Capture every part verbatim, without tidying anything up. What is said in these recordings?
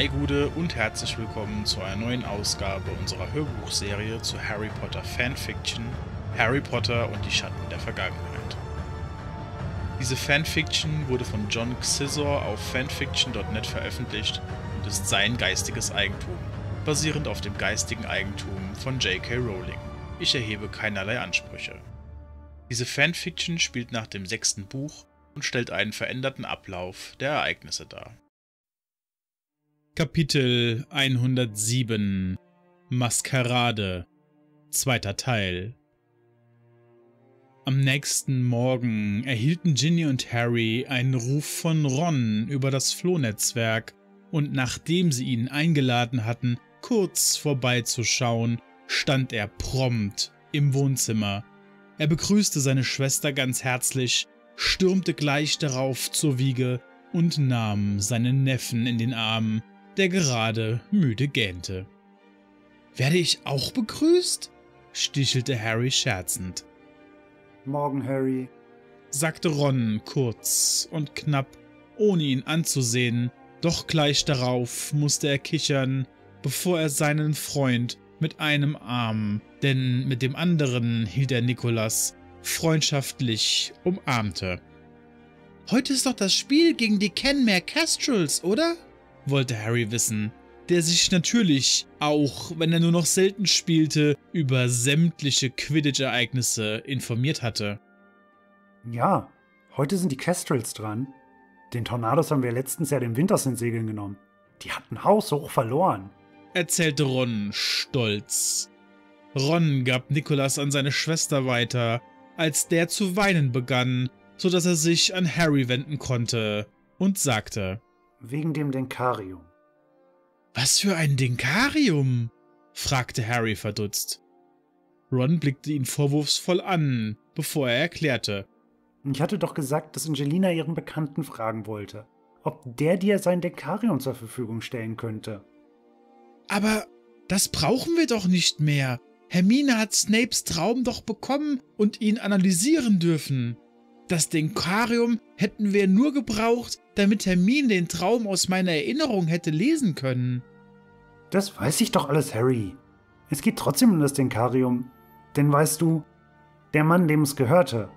Hi Gude und herzlich willkommen zu einer neuen Ausgabe unserer Hörbuchserie zu Harry Potter Fanfiction, Harry Potter und die Schatten der Vergangenheit. Diese Fanfiction wurde von John Xisor auf fanfiction punkt net veröffentlicht und ist sein geistiges Eigentum, basierend auf dem geistigen Eigentum von J K Rowling. Ich erhebe keinerlei Ansprüche. Diese Fanfiction spielt nach dem sechsten Buch und stellt einen veränderten Ablauf der Ereignisse dar. Kapitel hundertsieben Maskerade, zweiter Teil. Am nächsten Morgen erhielten Ginny und Harry einen Ruf von Ron über das Flohnetzwerk und nachdem sie ihn eingeladen hatten, kurz vorbeizuschauen, stand er prompt im Wohnzimmer. Er begrüßte seine Schwester ganz herzlich, stürmte gleich darauf zur Wiege und nahm seinen Neffen in den Arm, der gerade müde gähnte. »Werde ich auch begrüßt?« stichelte Harry scherzend. »Morgen, Harry«, sagte Ron kurz und knapp, ohne ihn anzusehen, doch gleich darauf musste er kichern, bevor er seinen Freund mit einem Arm, denn mit dem anderen hielt er Nicholas, freundschaftlich umarmte. »Heute ist doch das Spiel gegen die Kenmare Kestrels, oder?« wollte Harry wissen, der sich natürlich, auch wenn er nur noch selten spielte, über sämtliche Quidditch-Ereignisse informiert hatte. »Ja, heute sind die Kestrels dran. Den Tornados haben wir letztens ja den Winters in Segeln genommen. Die hatten haushoch verloren«, erzählte Ron stolz. Ron gab Nicholas an seine Schwester weiter, als der zu weinen begann, sodass er sich an Harry wenden konnte und sagte: »Wegen dem Denkarium.« »Was für ein Denkarium?« fragte Harry verdutzt. Ron blickte ihn vorwurfsvoll an, bevor er erklärte: »Ich hatte doch gesagt, dass Angelina ihren Bekannten fragen wollte, ob der dir sein Denkarium zur Verfügung stellen könnte.« »Aber das brauchen wir doch nicht mehr. Hermine hat Snapes Traum doch bekommen und ihn analysieren dürfen. Das Denkarium hätten wir nur gebraucht, damit Hermine den Traum aus meiner Erinnerung hätte lesen können.« »Das weiß ich doch alles, Harry. Es geht trotzdem um das Denkarium. Denn weißt du, der Mann, dem es gehörte.«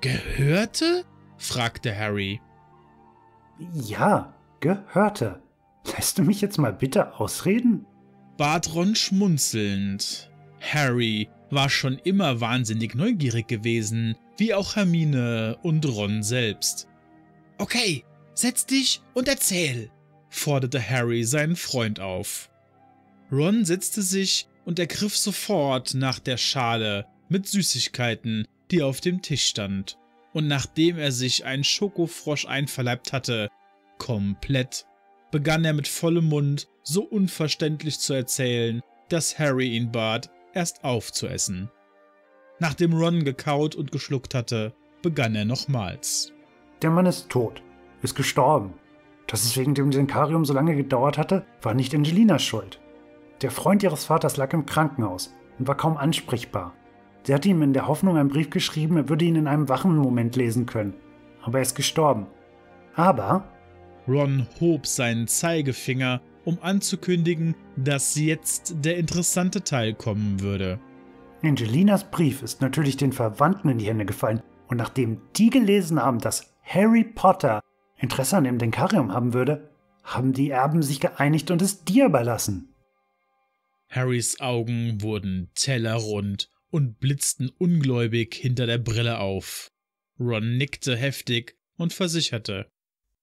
»Gehörte?« fragte Harry. »Ja, gehörte. Lässt du mich jetzt mal bitte ausreden?« bat Ron schmunzelnd. Harry war schon immer wahnsinnig neugierig gewesen, wie auch Hermine und Ron selbst. »Okay, setz dich und erzähl«, forderte Harry seinen Freund auf. Ron setzte sich und ergriff sofort nach der Schale mit Süßigkeiten, die auf dem Tisch stand, und nachdem er sich einen Schokofrosch einverleibt hatte, komplett, begann er mit vollem Mund so unverständlich zu erzählen, dass Harry ihn bat, erst aufzuessen. Nachdem Ron gekaut und geschluckt hatte, begann er nochmals. »Der Mann ist tot, ist gestorben. Dass es wegen dem Denkarium so lange gedauert hatte, war nicht Angelinas Schuld. Der Freund ihres Vaters lag im Krankenhaus und war kaum ansprechbar. Sie hatte ihm in der Hoffnung einen Brief geschrieben, er würde ihn in einem wachen Moment lesen können. Aber er ist gestorben. Aber...« Ron hob seinen Zeigefinger, um anzukündigen, dass jetzt der interessante Teil kommen würde. »Angelinas Brief ist natürlich den Verwandten in die Hände gefallen und nachdem die gelesen haben, dass Harry Potter Interesse an dem Denkarium haben würde, haben die Erben sich geeinigt und es dir überlassen.« Harrys Augen wurden tellerrund und blitzten ungläubig hinter der Brille auf. Ron nickte heftig und versicherte: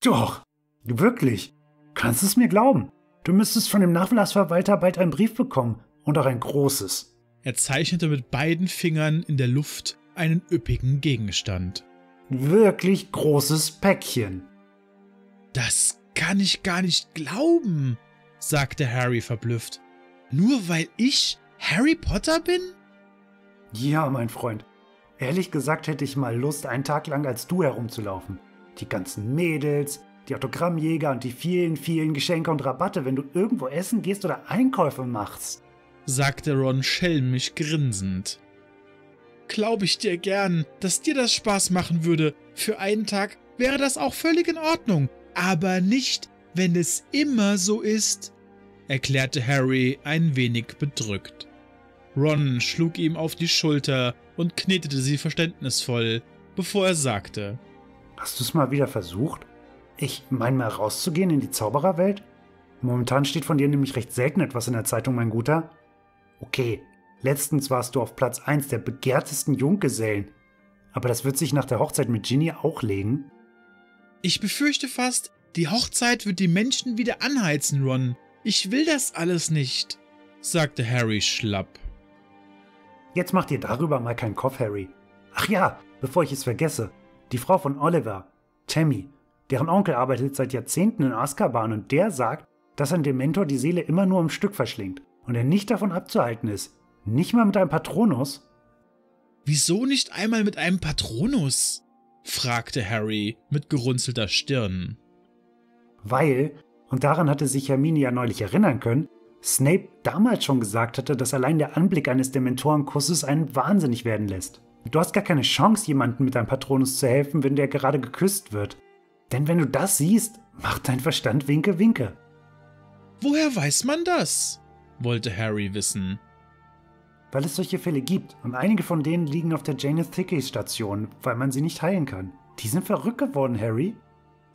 »Doch, wirklich? Kannst es mir glauben? Du müsstest von dem Nachlassverwalter bald einen Brief bekommen und auch ein großes.« Er zeichnete mit beiden Fingern in der Luft einen üppigen Gegenstand. »Wirklich großes Päckchen.« »Das kann ich gar nicht glauben«, sagte Harry verblüfft. »Nur weil ich Harry Potter bin?« »Ja, mein Freund. Ehrlich gesagt hätte ich mal Lust, einen Tag lang als du herumzulaufen. Die ganzen Mädels, die Autogrammjäger und die vielen, vielen Geschenke und Rabatte, wenn du irgendwo essen gehst oder Einkäufe machst«, sagte Ron schelmisch grinsend. »Glaube ich dir gern, dass dir das Spaß machen würde. Für einen Tag wäre das auch völlig in Ordnung, aber nicht, wenn es immer so ist?« erklärte Harry ein wenig bedrückt. Ron schlug ihm auf die Schulter und knetete sie verständnisvoll, bevor er sagte: »Hast du es mal wieder versucht? Ich meine mal rauszugehen in die Zaubererwelt? Momentan steht von dir nämlich recht selten etwas in der Zeitung, mein Guter. Okay, letztens warst du auf Platz eins der begehrtesten Junggesellen, aber das wird sich nach der Hochzeit mit Ginny auch legen.« »Ich befürchte fast, die Hochzeit wird die Menschen wieder anheizen, Ron. Ich will das alles nicht«, sagte Harry schlapp. »Jetzt mach dir darüber mal keinen Kopf, Harry. Ach ja, bevor ich es vergesse, die Frau von Oliver, Tammy, deren Onkel arbeitet seit Jahrzehnten in Azkaban und der sagt, dass ein Dementor die Seele immer nur im Stück verschlingt und er nicht davon abzuhalten ist. Nicht mal mit einem Patronus.« »Wieso nicht einmal mit einem Patronus?« fragte Harry mit gerunzelter Stirn. »Weil, und daran hatte sich Hermine ja neulich erinnern können, Snape damals schon gesagt hatte, dass allein der Anblick eines Dementorenkusses einen wahnsinnig werden lässt. Du hast gar keine Chance, jemandem mit einem Patronus zu helfen, wenn der gerade geküsst wird. Denn wenn du das siehst, macht dein Verstand Winke, Winke.« »Woher weiß man das?« wollte Harry wissen. »Weil es solche Fälle gibt und einige von denen liegen auf der Janus-Thickey Station, weil man sie nicht heilen kann. Die sind verrückt geworden, Harry«,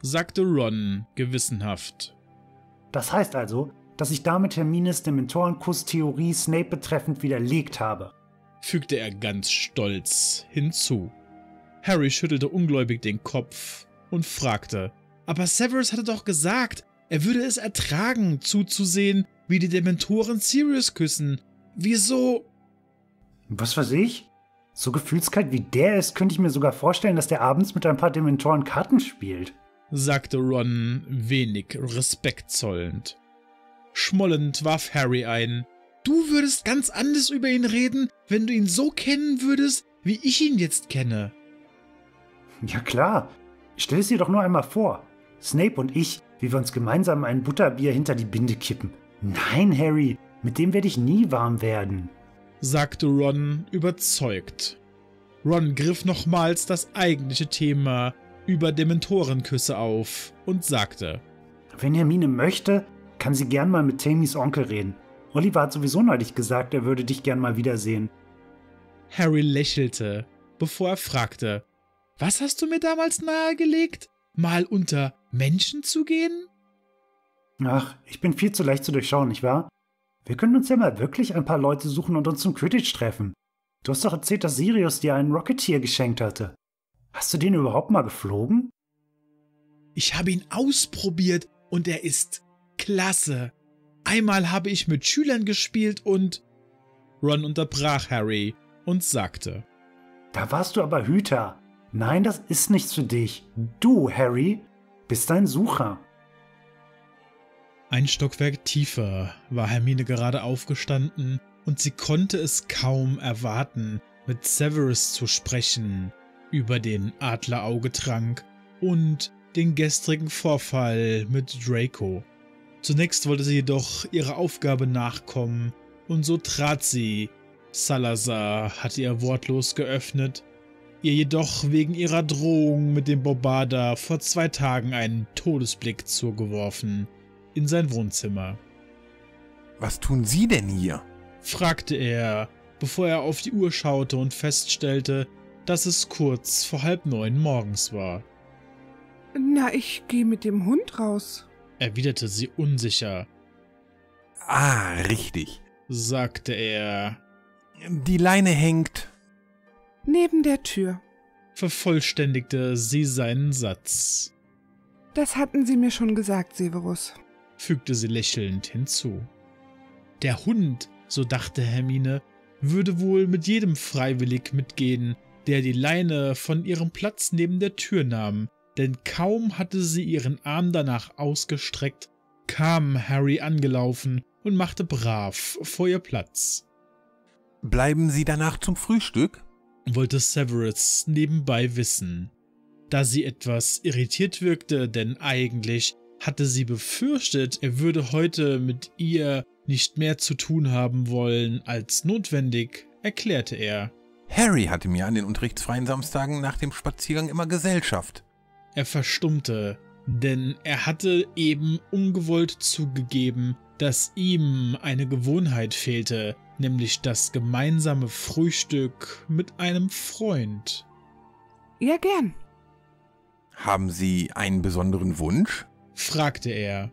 sagte Ron gewissenhaft. »Das heißt also, dass ich damit Hermines Dementorenkuss-Theorie Snape betreffend widerlegt habe«, fügte er ganz stolz hinzu. Harry schüttelte ungläubig den Kopf und fragte: »Aber Severus hatte doch gesagt, er würde es ertragen, zuzusehen, wie die Dementoren Sirius küssen. Wieso?« »Was weiß ich? So gefühlskalt wie der ist, könnte ich mir sogar vorstellen, dass der abends mit ein paar Dementoren Karten spielt«, sagte Ron wenig respektzollend. Schmollend warf Harry ein: »Du würdest ganz anders über ihn reden, wenn du ihn so kennen würdest, wie ich ihn jetzt kenne.« »Ja klar, stell es dir doch nur einmal vor. Snape und ich, wie wir uns gemeinsam ein Butterbier hinter die Binde kippen. Nein, Harry, mit dem werde ich nie warm werden«, sagte Ron überzeugt. Ron griff nochmals das eigentliche Thema über Dementorenküsse auf und sagte: »Wenn Hermine möchte, kann sie gern mal mit Tammys Onkel reden. Oliver hat sowieso neulich gesagt, er würde dich gern mal wiedersehen.« Harry lächelte, bevor er fragte: »Was hast du mir damals nahegelegt? Mal unter Menschen zu gehen?« »Ach, ich bin viel zu leicht zu durchschauen, nicht wahr? Wir können uns ja mal wirklich ein paar Leute suchen und uns zum Quidditch treffen. Du hast doch erzählt, dass Sirius dir einen Rocketeer geschenkt hatte. Hast du den überhaupt mal geflogen?« »Ich habe ihn ausprobiert und er ist klasse. Einmal habe ich mit Schülern gespielt und…« Ron unterbrach Harry und sagte: »Da warst du aber Hüter. Nein, das ist nichts für dich. Du, Harry, bist ein Sucher.« Ein Stockwerk tiefer war Hermine gerade aufgestanden und sie konnte es kaum erwarten, mit Severus zu sprechen, über den Adleraugetrank und den gestrigen Vorfall mit Draco. Zunächst wollte sie jedoch ihrer Aufgabe nachkommen und so trat sie. Salazar hatte ihr wortlos geöffnet, ihr jedoch wegen ihrer Drohung mit dem Bobada vor zwei Tagen einen Todesblick zugeworfen. In sein Wohnzimmer. »Was tun Sie denn hier?« fragte er, bevor er auf die Uhr schaute und feststellte, dass es kurz vor halb neun morgens war. »Na, ich gehe mit dem Hund raus«, erwiderte sie unsicher. »Ah, richtig«, sagte er. »Die Leine hängt neben der Tür«, vervollständigte sie seinen Satz. »Das hatten Sie mir schon gesagt, Severus«, fügte sie lächelnd hinzu. Der Hund, so dachte Hermine, würde wohl mit jedem freiwillig mitgehen, der die Leine von ihrem Platz neben der Tür nahm, denn kaum hatte sie ihren Arm danach ausgestreckt, kam Harry angelaufen und machte brav vor ihr Platz. »Bleiben Sie danach zum Frühstück?« wollte Severus nebenbei wissen, da sie etwas irritiert wirkte, denn eigentlich hatte sie befürchtet, er würde heute mit ihr nicht mehr zu tun haben wollen als notwendig, erklärte er. »Harry hatte mir an den unterrichtsfreien Samstagen nach dem Spaziergang immer Gesellschaft.« Er verstummte, denn er hatte eben ungewollt zugegeben, dass ihm eine Gewohnheit fehlte, nämlich das gemeinsame Frühstück mit einem Freund. Ja, gern. Haben Sie einen besonderen Wunsch? Fragte er.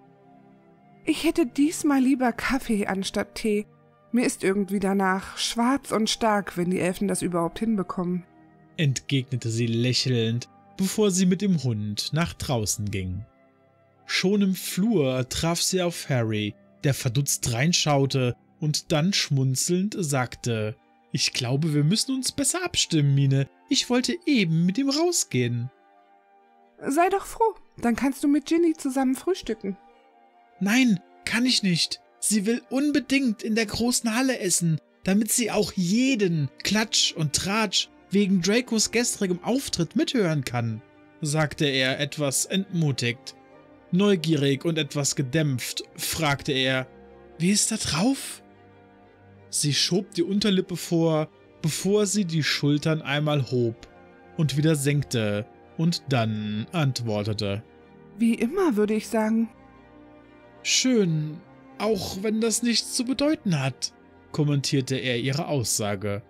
Ich hätte diesmal lieber Kaffee anstatt Tee. Mir ist irgendwie danach schwarz und stark, wenn die Elfen das überhaupt hinbekommen. Entgegnete sie lächelnd, bevor sie mit dem Hund nach draußen ging. Schon im Flur traf sie auf Harry, der verdutzt reinschaute und dann schmunzelnd sagte, »Ich glaube, wir müssen uns besser abstimmen, Mine. Ich wollte eben mit ihm rausgehen.« »Sei doch froh, dann kannst du mit Ginny zusammen frühstücken.« »Nein, kann ich nicht. Sie will unbedingt in der großen Halle essen, damit sie auch jeden Klatsch und Tratsch wegen Dracos gestrigem Auftritt mithören kann«, sagte er etwas entmutigt. Neugierig und etwas gedämpft fragte er, »Wie ist da drauf?« Sie schob die Unterlippe vor, bevor sie die Schultern einmal hob und wieder senkte und dann antwortete, »Wie immer, würde ich sagen.« »Schön, auch wenn das nichts zu bedeuten hat«, kommentierte er ihre Aussage.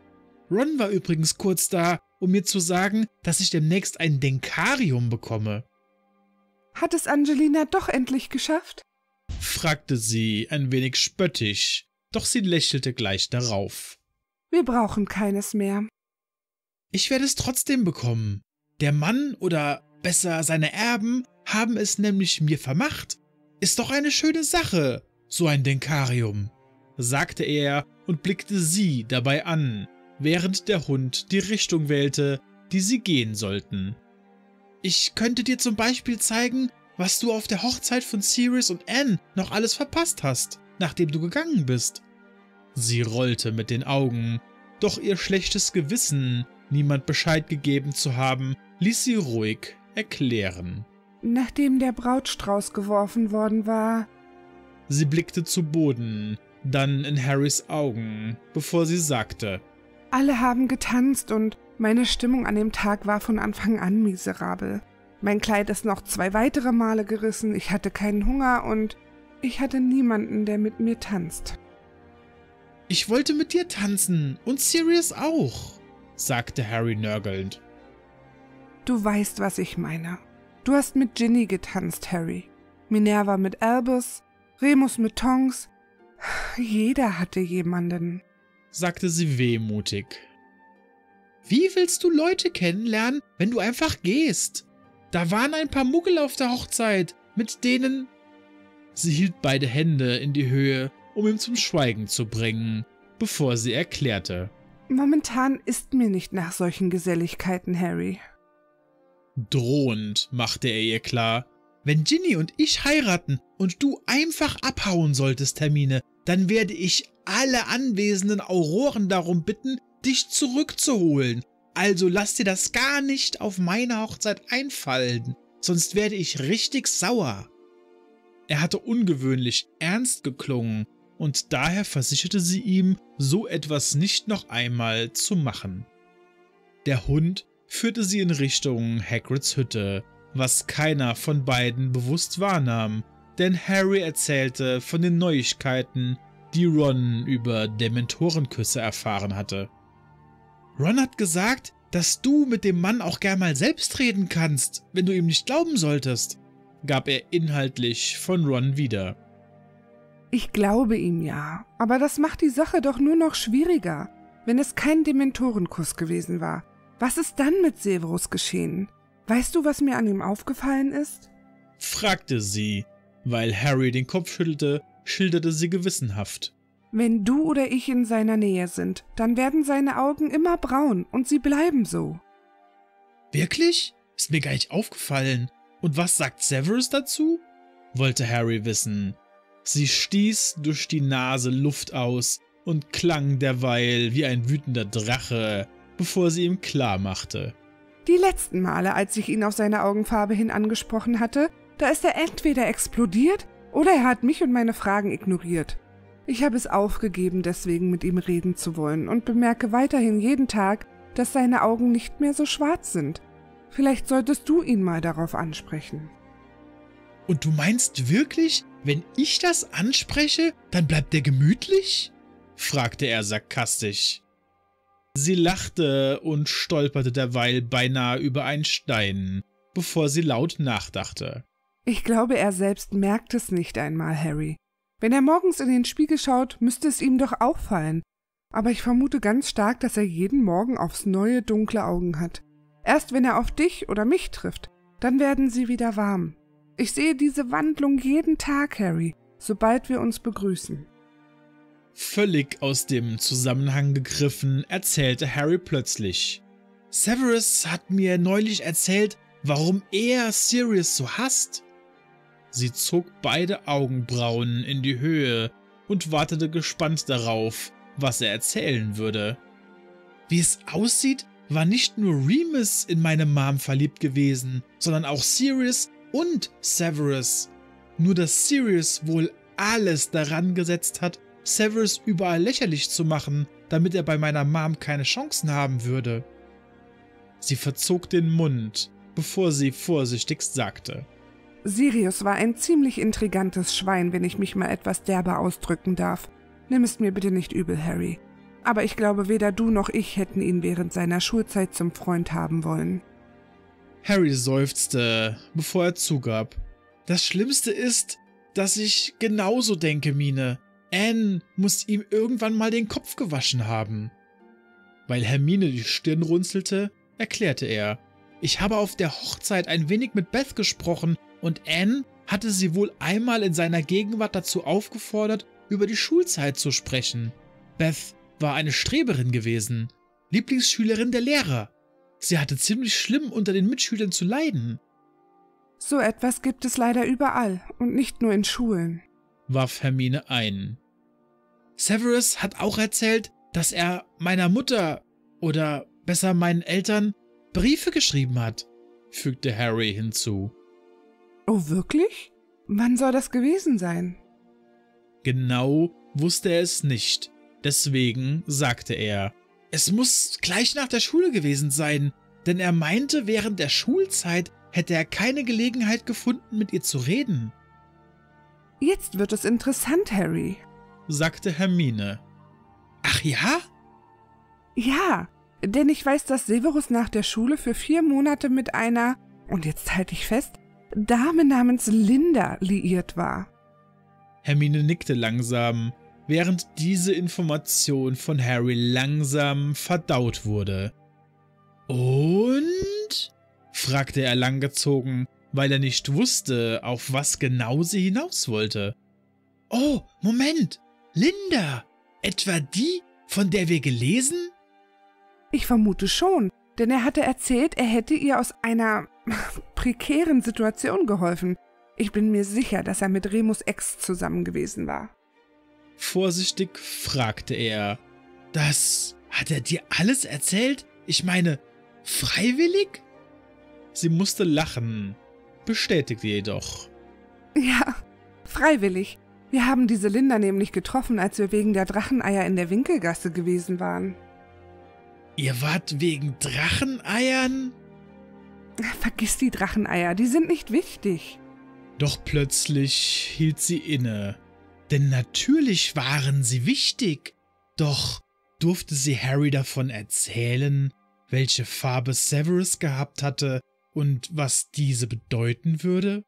»Ron war übrigens kurz da, um mir zu sagen, dass ich demnächst ein Denkarium bekomme.« »Hat es Angelina doch endlich geschafft?« fragte sie ein wenig spöttisch, doch sie lächelte gleich darauf. »Wir brauchen keines mehr.« »Ich werde es trotzdem bekommen. Der Mann oder besser seine Erben haben es nämlich mir vermacht. Ist doch eine schöne Sache, so ein Denkarium«, sagte er und blickte sie dabei an, während der Hund die Richtung wählte, die sie gehen sollten. »Ich könnte dir zum Beispiel zeigen, was du auf der Hochzeit von Sirius und Anne noch alles verpasst hast, nachdem du gegangen bist.« Sie rollte mit den Augen, doch ihr schlechtes Gewissen, niemand Bescheid gegeben zu haben, ließ sie ruhig erklären. »Nachdem der Brautstrauß geworfen worden war.« Sie blickte zu Boden, dann in Harrys Augen, bevor sie sagte, »Alle haben getanzt und meine Stimmung an dem Tag war von Anfang an miserabel. Mein Kleid ist noch zwei weitere Male gerissen, ich hatte keinen Hunger und ich hatte niemanden, der mit mir tanzt.« »Ich wollte mit dir tanzen und Sirius auch«, sagte Harry nörgelnd. »Du weißt, was ich meine. Du hast mit Ginny getanzt, Harry. Minerva mit Albus, Remus mit Tonks. Jeder hatte jemanden«, sagte sie wehmutig. »Wie willst du Leute kennenlernen, wenn du einfach gehst? Da waren ein paar Muggel auf der Hochzeit, mit denen...« Sie hielt beide Hände in die Höhe, um ihn zum Schweigen zu bringen, bevor sie erklärte, »Momentan ist mir nicht nach solchen Geselligkeiten, Harry.« Drohend machte er ihr klar, »Wenn Ginny und ich heiraten und du einfach abhauen solltest, Hermine, dann werde ich alle anwesenden Auroren darum bitten, dich zurückzuholen. Also lass dir das gar nicht auf meine Hochzeit einfallen, sonst werde ich richtig sauer.« Er hatte ungewöhnlich ernst geklungen und daher versicherte sie ihm, so etwas nicht noch einmal zu machen. Der Hund führte sie in Richtung Hagrids Hütte, was keiner von beiden bewusst wahrnahm, denn Harry erzählte von den Neuigkeiten, die Ron über Dementorenküsse erfahren hatte. »Ron hat gesagt, dass du mit dem Mann auch gern mal selbst reden kannst, wenn du ihm nicht glauben solltest«, gab er inhaltlich von Ron wieder. »Ich glaube ihm ja, aber das macht die Sache doch nur noch schwieriger, wenn es kein Dementorenkuss gewesen war. Was ist dann mit Severus geschehen? Weißt du, was mir an ihm aufgefallen ist?« fragte sie. Weil Harry den Kopf schüttelte, schilderte sie gewissenhaft. »Wenn du oder ich in seiner Nähe sind, dann werden seine Augen immer braun und sie bleiben so.« »Wirklich? Ist mir gar nicht aufgefallen. Und was sagt Severus dazu?« wollte Harry wissen. Sie stieß durch die Nase Luft aus und klang derweil wie ein wütender Drache, bevor sie ihm klarmachte, »Die letzten Male, als ich ihn auf seine Augenfarbe hin angesprochen hatte, da ist er entweder explodiert oder er hat mich und meine Fragen ignoriert. Ich habe es aufgegeben, deswegen mit ihm reden zu wollen und bemerke weiterhin jeden Tag, dass seine Augen nicht mehr so schwarz sind. Vielleicht solltest du ihn mal darauf ansprechen.« Und du meinst wirklich, wenn ich das anspreche, dann bleibt der gemütlich?« fragte er sarkastisch. Sie lachte und stolperte derweil beinahe über einen Stein, bevor sie laut nachdachte. »Ich glaube, er selbst merkt es nicht einmal, Harry. Wenn er morgens in den Spiegel schaut, müsste es ihm doch auffallen. Aber ich vermute ganz stark, dass er jeden Morgen aufs neue dunkle Augen hat. Erst wenn er auf dich oder mich trifft, dann werden sie wieder warm. Ich sehe diese Wandlung jeden Tag, Harry, sobald wir uns begrüßen.« Völlig aus dem Zusammenhang gegriffen, erzählte Harry plötzlich: »Severus hat mir neulich erzählt, warum er Sirius so hasst.« Sie zog beide Augenbrauen in die Höhe und wartete gespannt darauf, was er erzählen würde. »Wie es aussieht, war nicht nur Remus in meine Mom verliebt gewesen, sondern auch Sirius und Severus. Nur dass Sirius wohl alles daran gesetzt hat, Severus überall lächerlich zu machen, damit er bei meiner Mom keine Chancen haben würde.« Sie verzog den Mund, bevor sie vorsichtigst sagte: »Sirius war ein ziemlich intrigantes Schwein, wenn ich mich mal etwas derber ausdrücken darf. Nimm es mir bitte nicht übel, Harry. Aber ich glaube, weder du noch ich hätten ihn während seiner Schulzeit zum Freund haben wollen.« Harry seufzte, bevor er zugab: »Das Schlimmste ist, dass ich genauso denke, Mine. Anne muss ihm irgendwann mal den Kopf gewaschen haben.« Weil Hermine die Stirn runzelte, erklärte er: »Ich habe auf der Hochzeit ein wenig mit Beth gesprochen und Anne hatte sie wohl einmal in seiner Gegenwart dazu aufgefordert, über die Schulzeit zu sprechen. Beth war eine Streberin gewesen, Lieblingsschülerin der Lehrer. Sie hatte ziemlich schlimm unter den Mitschülern zu leiden.« »So etwas gibt es leider überall und nicht nur in Schulen«, warf Hermine ein. »Severus hat auch erzählt, dass er meiner Mutter, oder besser meinen Eltern, Briefe geschrieben hat«, fügte Harry hinzu. »Oh, wirklich? Wann soll das gewesen sein?« Genau wusste er es nicht, deswegen sagte er: »Es muss gleich nach der Schule gewesen sein, denn er meinte, während der Schulzeit hätte er keine Gelegenheit gefunden, mit ihr zu reden.« »Jetzt wird es interessant, Harry«, sagte Hermine. »Ach ja?« »Ja, denn ich weiß, dass Severus nach der Schule für vier Monate mit einer, und jetzt halte ich fest, Dame namens Linda liiert war.« Hermine nickte langsam, während diese Information von Harry langsam verdaut wurde. »Und?« fragte er langgezogen, weil er nicht wusste, auf was genau sie hinaus wollte. »Oh, Moment! Linda! Etwa die, von der wir gelesen?« »Ich vermute schon, denn er hatte erzählt, er hätte ihr aus einer prekären Situation geholfen. Ich bin mir sicher, dass er mit Remus Ex zusammen gewesen war.« Vorsichtig fragte er: »Das hat er dir alles erzählt? Ich meine, freiwillig?« Sie musste lachen, bestätigte jedoch: »Ja, freiwillig. Wir haben diese Linda nämlich getroffen, als wir wegen der Dracheneier in der Winkelgasse gewesen waren.« »Ihr wart wegen Dracheneiern?« »Vergiss die Dracheneier, die sind nicht wichtig.« Doch plötzlich hielt sie inne, denn natürlich waren sie wichtig. Doch durfte sie Harry davon erzählen, welche Farbe Severus gehabt hatte und was diese bedeuten würde?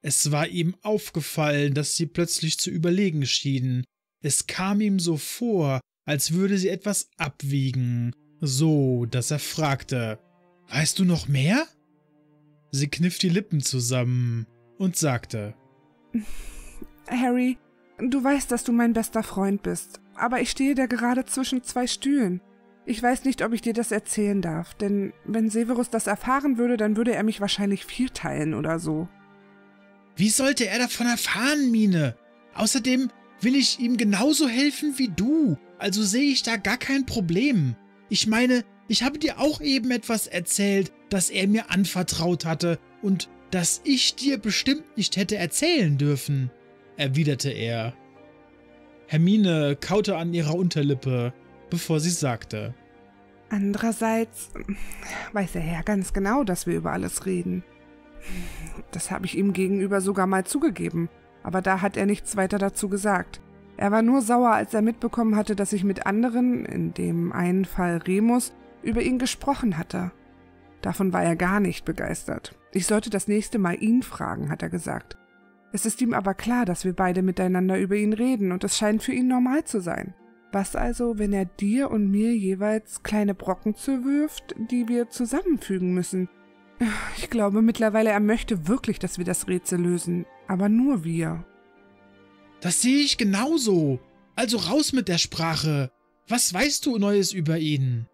Es war ihm aufgefallen, dass sie plötzlich zu überlegen schienen. Es kam ihm so vor, als würde sie etwas abwiegen, so dass er fragte: »Weißt du noch mehr?« Sie kniff die Lippen zusammen und sagte: »Harry, du weißt, dass du mein bester Freund bist, aber ich stehe da gerade zwischen zwei Stühlen. Ich weiß nicht, ob ich dir das erzählen darf, denn wenn Severus das erfahren würde, dann würde er mich wahrscheinlich vierteilen oder so.« »Wie sollte er davon erfahren, Mine? Außerdem will ich ihm genauso helfen wie du, also sehe ich da gar kein Problem. Ich meine, ich habe dir auch eben etwas erzählt, das er mir anvertraut hatte und das ich dir bestimmt nicht hätte erzählen dürfen«, erwiderte er. Hermine kaute an ihrer Unterlippe, bevor sie sagte: »Andererseits weiß er ja ganz genau, dass wir über alles reden. Das habe ich ihm gegenüber sogar mal zugegeben, aber da hat er nichts weiter dazu gesagt. Er war nur sauer, als er mitbekommen hatte, dass ich mit anderen, in dem einen Fall Remus, über ihn gesprochen hatte. Davon war er gar nicht begeistert. Ich sollte das nächste Mal ihn fragen, hat er gesagt. Es ist ihm aber klar, dass wir beide miteinander über ihn reden und es scheint für ihn normal zu sein. Was also, wenn er dir und mir jeweils kleine Brocken zuwirft, die wir zusammenfügen müssen? Ich glaube mittlerweile, er möchte wirklich, dass wir das Rätsel lösen, aber nur wir. Das sehe ich genauso. Also raus mit der Sprache. Was weißt du Neues über ihn?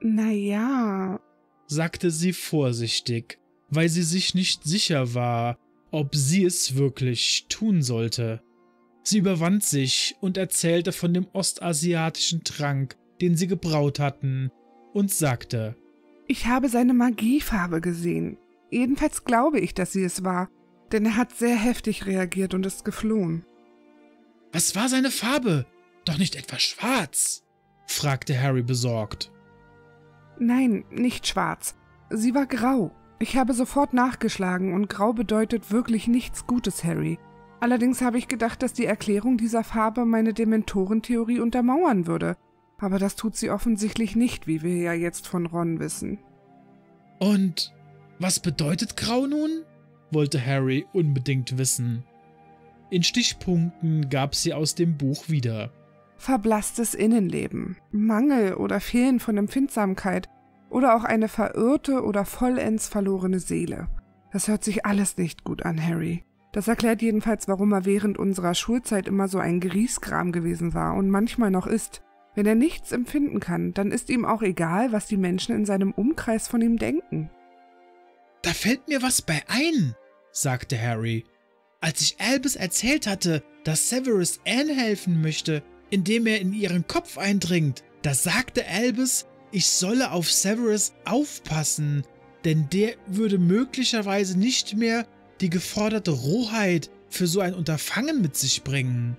Naja, sagte sie vorsichtig, weil sie sich nicht sicher war, ob sie es wirklich tun sollte. Sie überwand sich und erzählte von dem ostasiatischen Trank, den sie gebraut hatten, und sagte: »Ich habe seine Magiefarbe gesehen. Jedenfalls glaube ich, dass sie es war, denn er hat sehr heftig reagiert und ist geflohen.« »Was war seine Farbe? Doch nicht etwa schwarz?« fragte Harry besorgt. »Nein, nicht schwarz. Sie war grau. Ich habe sofort nachgeschlagen und grau bedeutet wirklich nichts Gutes, Harry.« Allerdings habe ich gedacht, dass die Erklärung dieser Farbe meine Dementorentheorie untermauern würde. Aber das tut sie offensichtlich nicht, wie wir ja jetzt von Ron wissen. Und was bedeutet grau nun? Wollte Harry unbedingt wissen. In Stichpunkten gab sie aus dem Buch wieder. Verblasstes Innenleben, Mangel oder Fehlen von Empfindsamkeit oder auch eine verirrte oder vollends verlorene Seele. Das hört sich alles nicht gut an, Harry. Das erklärt jedenfalls, warum er während unserer Schulzeit immer so ein Grieskram gewesen war und manchmal noch ist. Wenn er nichts empfinden kann, dann ist ihm auch egal, was die Menschen in seinem Umkreis von ihm denken. »Da fällt mir was bei ein«, sagte Harry. »Als ich Albus erzählt hatte, dass Severus Anne helfen möchte, indem er in ihren Kopf eindringt, da sagte Albus, ich solle auf Severus aufpassen, denn der würde möglicherweise nicht mehr die geforderte Rohheit für so ein Unterfangen mit sich bringen.«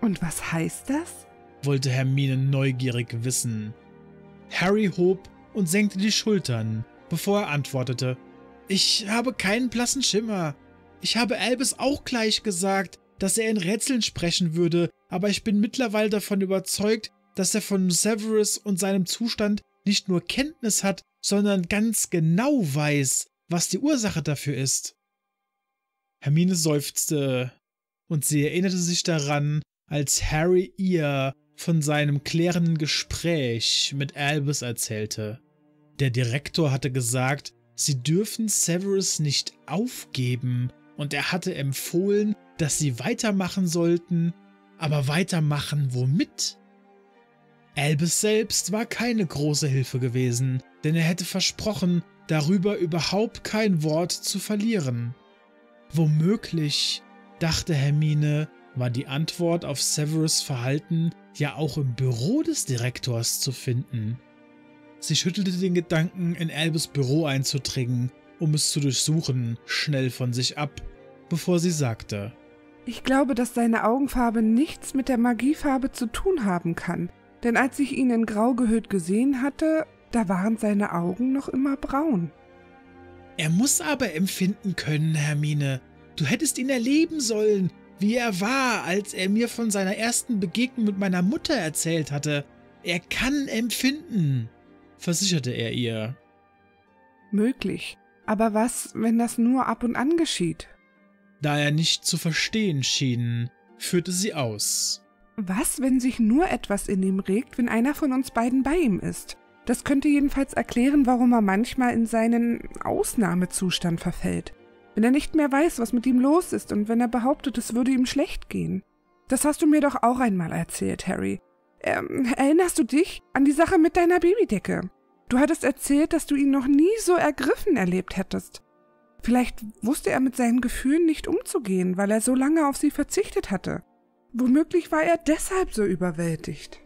»Und was heißt das?« wollte Hermine neugierig wissen. Harry hob und senkte die Schultern, bevor er antwortete. »Ich habe keinen blassen Schimmer. Ich habe Albus auch gleich gesagt, dass er in Rätseln sprechen würde, aber ich bin mittlerweile davon überzeugt, dass er von Severus und seinem Zustand nicht nur Kenntnis hat, sondern ganz genau weiß, was die Ursache dafür ist.« Hermine seufzte und sie erinnerte sich daran, als Harry ihr von seinem klärenden Gespräch mit Albus erzählte. Der Direktor hatte gesagt, sie dürfen Severus nicht aufgeben und er hatte empfohlen, dass sie weitermachen sollten, aber weitermachen womit? Albus selbst war keine große Hilfe gewesen, denn er hätte versprochen, darüber überhaupt kein Wort zu verlieren. Womöglich, dachte Hermine, war die Antwort auf Severus' Verhalten ja auch im Büro des Direktors zu finden. Sie schüttelte den Gedanken, in Albus' Büro einzudringen, um es zu durchsuchen, schnell von sich ab, bevor sie sagte: »Ich glaube, dass seine Augenfarbe nichts mit der Magiefarbe zu tun haben kann, denn als ich ihn in Grau gehüllt gesehen hatte, da waren seine Augen noch immer braun.« »Er muss aber empfinden können, Hermine. Du hättest ihn erleben sollen, wie er war, als er mir von seiner ersten Begegnung mit meiner Mutter erzählt hatte. Er kann empfinden«, versicherte er ihr. »Möglich. Aber was, wenn das nur ab und an geschieht?« Da er nicht zu verstehen schien, führte sie aus: »Was, wenn sich nur etwas in ihm regt, wenn einer von uns beiden bei ihm ist? Das könnte jedenfalls erklären, warum er manchmal in seinen Ausnahmezustand verfällt. Wenn er nicht mehr weiß, was mit ihm los ist und wenn er behauptet, es würde ihm schlecht gehen. Das hast du mir doch auch einmal erzählt, Harry. Ähm, erinnerst du dich an die Sache mit deiner Babydecke? Du hattest erzählt, dass du ihn noch nie so ergriffen erlebt hättest. Vielleicht wusste er mit seinen Gefühlen nicht umzugehen, weil er so lange auf sie verzichtet hatte. Womöglich war er deshalb so überwältigt.«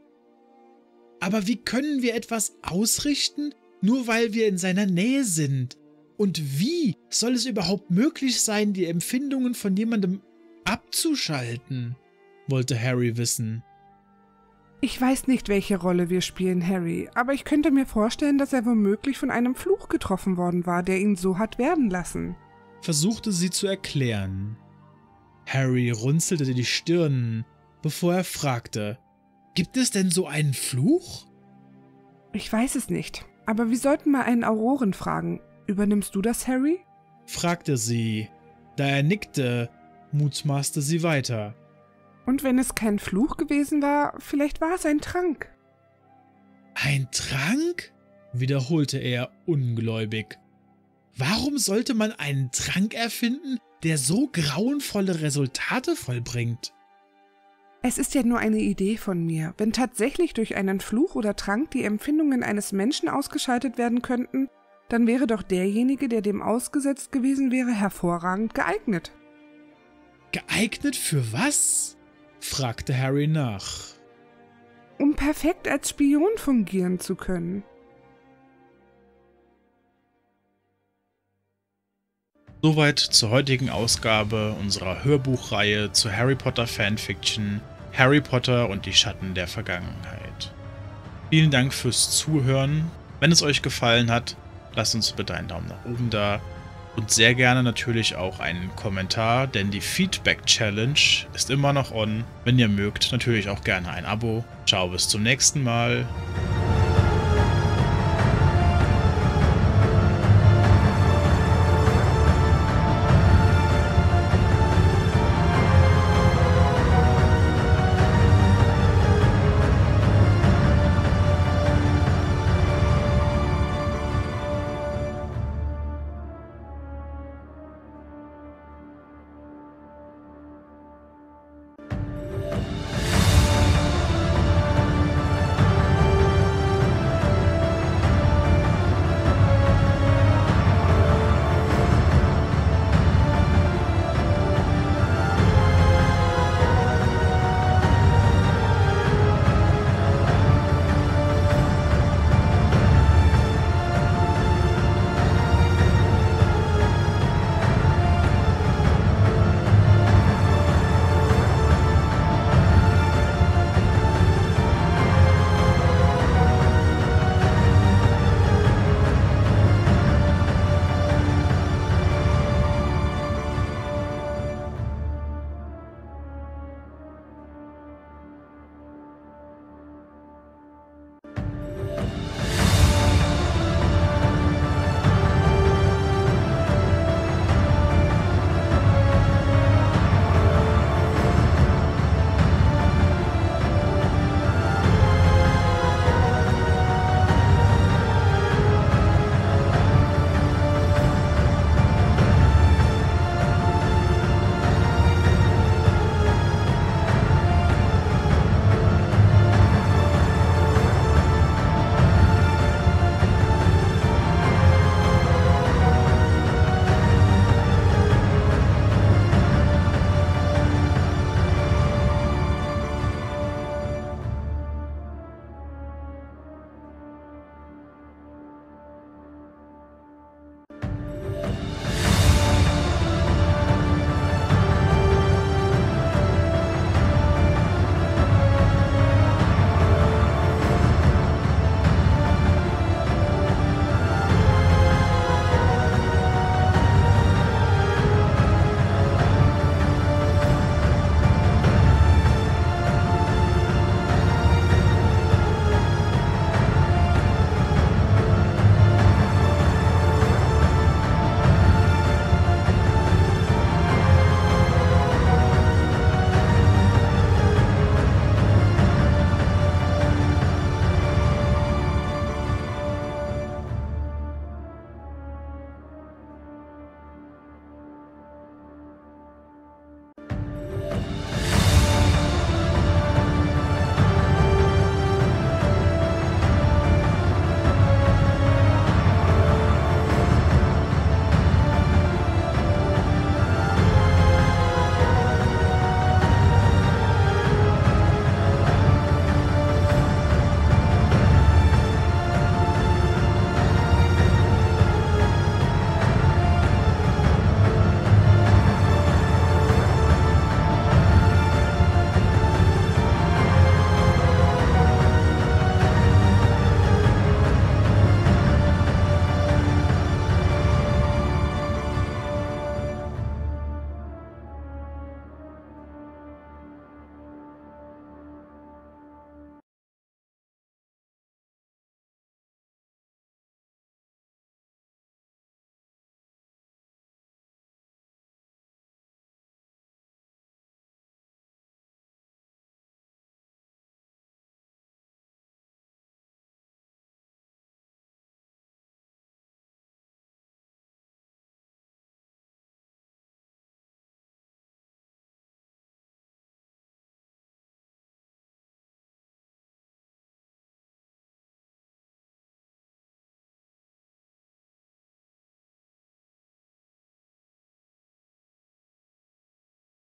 »Aber wie können wir etwas ausrichten, nur weil wir in seiner Nähe sind? Und wie soll es überhaupt möglich sein, die Empfindungen von jemandem abzuschalten?« wollte Harry wissen. Ich weiß nicht, welche Rolle wir spielen, Harry, aber ich könnte mir vorstellen, dass er womöglich von einem Fluch getroffen worden war, der ihn so hat werden lassen. Versuchte sie zu erklären. Harry runzelte die Stirn, bevor er fragte, gibt es denn so einen Fluch? Ich weiß es nicht, aber wir sollten mal einen Auroren fragen. Übernimmst du das, Harry? Fragte sie. Da er nickte, mutmaßte sie weiter. Und wenn es kein Fluch gewesen war, vielleicht war es ein Trank. Ein Trank? Wiederholte er ungläubig. Warum sollte man einen Trank erfinden, der so grauenvolle Resultate vollbringt? Es ist ja nur eine Idee von mir. Wenn tatsächlich durch einen Fluch oder Trank die Empfindungen eines Menschen ausgeschaltet werden könnten, dann wäre doch derjenige, der dem ausgesetzt gewesen wäre, hervorragend geeignet. Geeignet für was? Fragte Harry nach. Um perfekt als Spion fungieren zu können. Soweit zur heutigen Ausgabe unserer Hörbuchreihe zu Harry Potter Fanfiction, Harry Potter und die Schatten der Vergangenheit. Vielen Dank fürs Zuhören. Wenn es euch gefallen hat, lasst uns bitte einen Daumen nach oben da und sehr gerne natürlich auch einen Kommentar, denn die Feedback Challenge ist immer noch on. Wenn ihr mögt, natürlich auch gerne ein Abo. Ciao, bis zum nächsten Mal.